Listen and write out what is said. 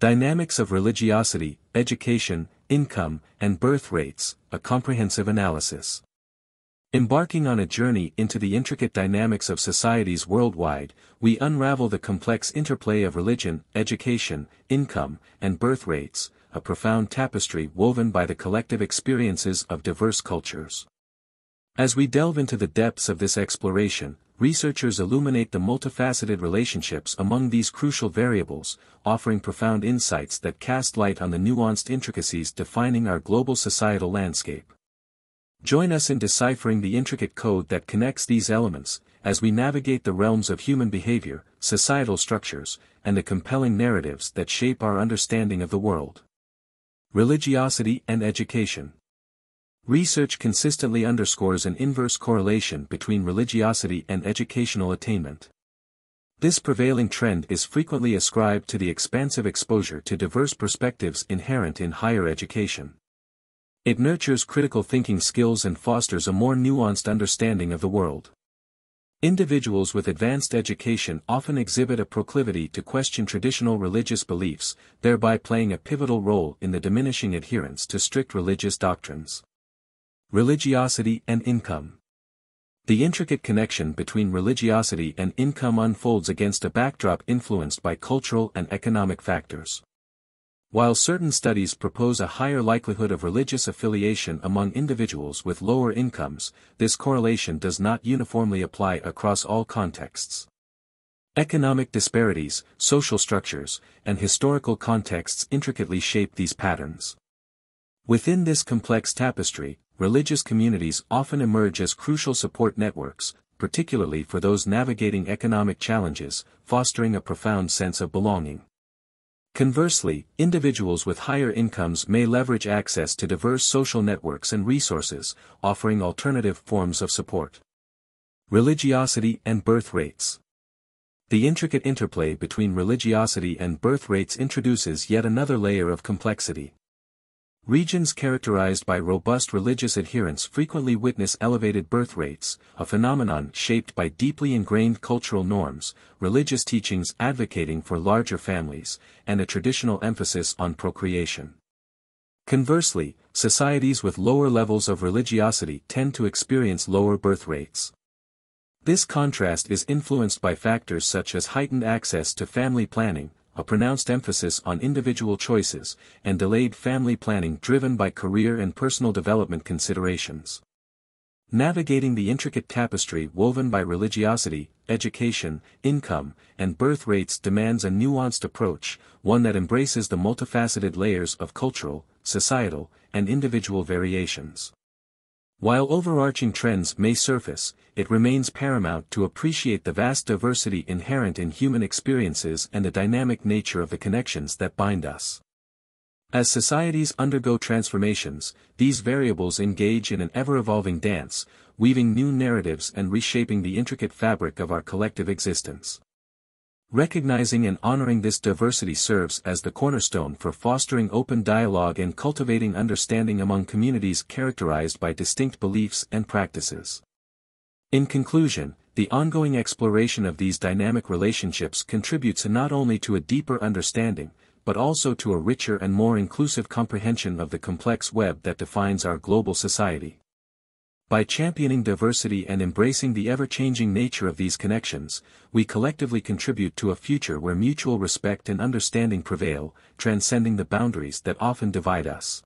Dynamics of religiosity, education, income, and birth rates, a comprehensive analysis. Embarking on a journey into the intricate dynamics of societies worldwide, we unravel the complex interplay of religion, education, income, and birth rates, a profound tapestry woven by the collective experiences of diverse cultures. As we delve into the depths of this exploration, researchers illuminate the multifaceted relationships among these crucial variables, offering profound insights that cast light on the nuanced intricacies defining our global societal landscape. Join us in deciphering the intricate code that connects these elements, as we navigate the realms of human behavior, societal structures, and the compelling narratives that shape our understanding of the world. Religiosity and education. Research consistently underscores an inverse correlation between religiosity and educational attainment. This prevailing trend is frequently ascribed to the expansive exposure to diverse perspectives inherent in higher education. It nurtures critical thinking skills and fosters a more nuanced understanding of the world. Individuals with advanced education often exhibit a proclivity to question traditional religious beliefs, thereby playing a pivotal role in the diminishing adherence to strict religious doctrines. Religiosity and income. The intricate connection between religiosity and income unfolds against a backdrop influenced by cultural and economic factors. While certain studies propose a higher likelihood of religious affiliation among individuals with lower incomes, this correlation does not uniformly apply across all contexts. Economic disparities, social structures, and historical contexts intricately shape these patterns. Within this complex tapestry, religious communities often emerge as crucial support networks, particularly for those navigating economic challenges, fostering a profound sense of belonging. Conversely, individuals with higher incomes may leverage access to diverse social networks and resources, offering alternative forms of support. Religiosity and birth rates. The intricate interplay between religiosity and birth rates introduces yet another layer of complexity. Regions characterized by robust religious adherence frequently witness elevated birth rates, a phenomenon shaped by deeply ingrained cultural norms, religious teachings advocating for larger families, and a traditional emphasis on procreation. Conversely, societies with lower levels of religiosity tend to experience lower birth rates. This contrast is influenced by factors such as heightened access to family planning, a pronounced emphasis on individual choices, and delayed family planning driven by career and personal development considerations. Navigating the intricate tapestry woven by religiosity, education, income, and birth rates demands a nuanced approach, one that embraces the multifaceted layers of cultural, societal, and individual variations. While overarching trends may surface, it remains paramount to appreciate the vast diversity inherent in human experiences and the dynamic nature of the connections that bind us. As societies undergo transformations, these variables engage in an ever-evolving dance, weaving new narratives and reshaping the intricate fabric of our collective existence. Recognizing and honoring this diversity serves as the cornerstone for fostering open dialogue and cultivating understanding among communities characterized by distinct beliefs and practices. In conclusion, the ongoing exploration of these dynamic relationships contributes not only to a deeper understanding, but also to a richer and more inclusive comprehension of the complex web that defines our global society. By championing diversity and embracing the ever-changing nature of these connections, we collectively contribute to a future where mutual respect and understanding prevail, transcending the boundaries that often divide us.